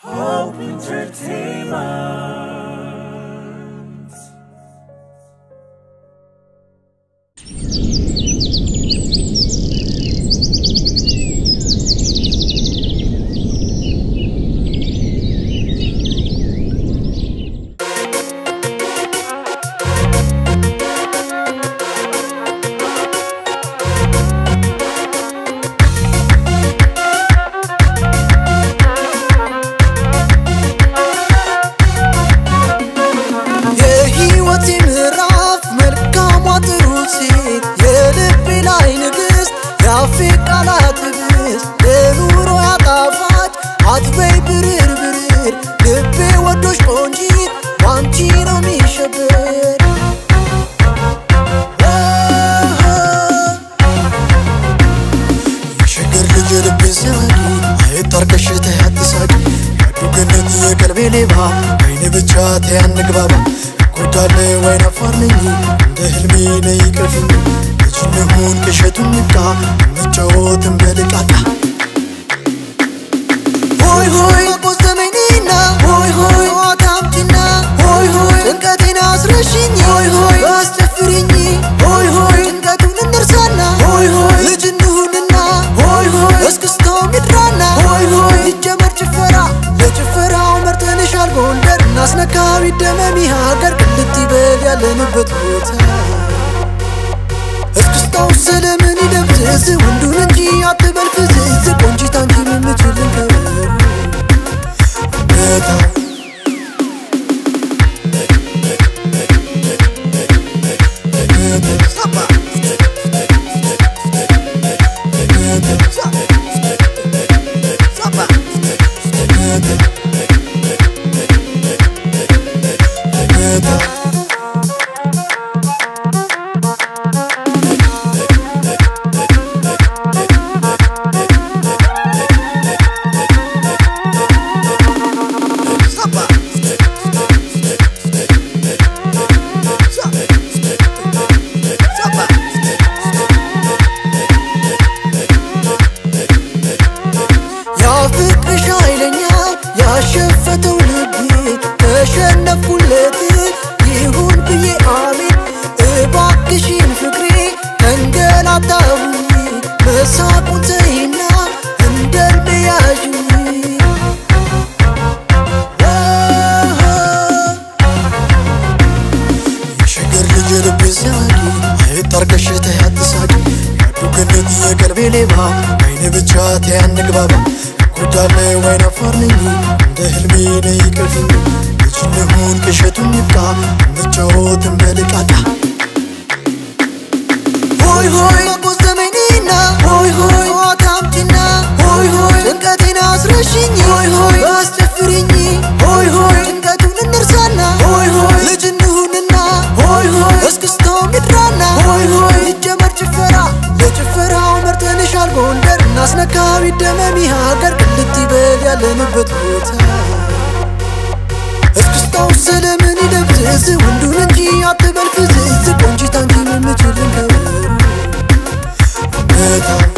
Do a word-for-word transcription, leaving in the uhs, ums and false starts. Hope Entertainment. We'll be right back.